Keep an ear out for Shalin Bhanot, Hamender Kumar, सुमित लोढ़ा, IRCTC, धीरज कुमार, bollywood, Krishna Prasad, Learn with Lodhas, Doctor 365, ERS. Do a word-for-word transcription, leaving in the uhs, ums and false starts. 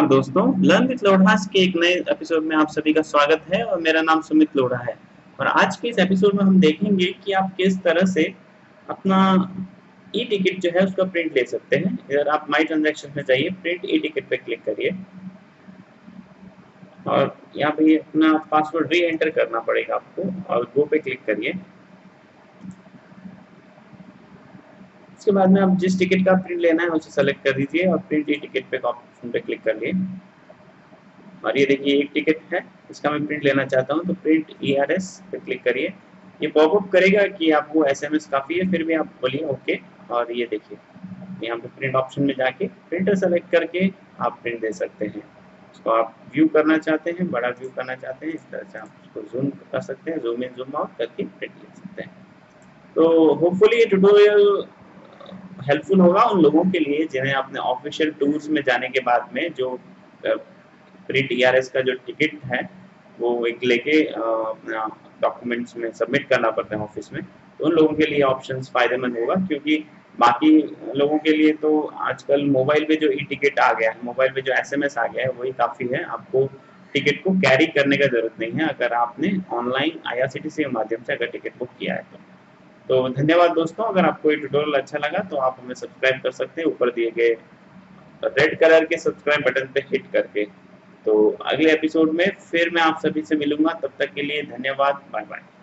नमस्कार दोस्तों, learn with Lodha के एक नए एपिसोड में आप सभी का स्वागत है और मेरा नाम सुमित लोढ़ा है। और आज के इस एपिसोड में हम देखेंगे कि आप किस तरह से अपना ई टिकट जो है उसका प्रिंट ले सकते हैं। इधर आप माई ट्रांजैक्शन में जाइए, प्रिंट ई टिकट पे क्लिक करिए और यहाँ पे अपना पासवर्ड री एंटर करना पड़ेगा आपको और गो पे क्लिक करिए। इसके बाद में आप जिस टिकट का प्रिंट लेना है उसे सेलेक्ट कर दीजिए और प्रिंट ई टिकट पे ऑप्शन पे क्लिक कर लिए। और ये देखिए एक टिकट है, इसका मैं प्रिंट लेना चाहता हूँ तो प्रिंट ई आर एस पे क्लिक करिए। ये पॉपअप करेगा कि आपको एसएमएस काफ़ी है, फिर भी आप बोलिए ओके। और ये देखिए यहाँ पे प्रिंट ऑप्शन में जाके प्रिंटर सेलेक्ट करके आप प्रिंट दे सकते हैं। इसको आप व्यू करना चाहते हैं, बड़ा व्यू करना चाहते हैं, इस तरह से आप उसको जूम कर सकते हैं, जूम इन जूम आउट करके प्रिंट ले सकते हैं। तो होपफुली ये ट्यूटोरियल हेल्पफुल होगा उन लोगों के लिए जिन्हें अपने ऑफिशियल टूल्स में जाने के बाद में जो प्रिंट ई आर एस का जो टिकट है वो एक लेके अपना डॉक्यूमेंट्स में सबमिट करना पड़ता है ऑफिस में। तो उन लोगों के लिए ऑप्शंस फायदेमंद होगा, क्योंकि बाकी लोगों के लिए तो आजकल मोबाइल पे जो ई टिकट आ गया है, मोबाइल पे जो एस एम एस आ गया है वही काफ़ी है। आपको टिकट को कैरी करने का जरूरत नहीं है अगर आपने online I R C T C के माध्यम से अगर टिकट बुक किया है तो। तो धन्यवाद दोस्तों, अगर आपको ये ट्यूटोरियल अच्छा लगा तो आप हमें सब्सक्राइब कर सकते हैं ऊपर दिए गए रेड कलर के सब्सक्राइब बटन पे हिट करके। तो अगले एपिसोड में फिर मैं आप सभी से मिलूंगा, तब तक के लिए धन्यवाद, बाय बाय।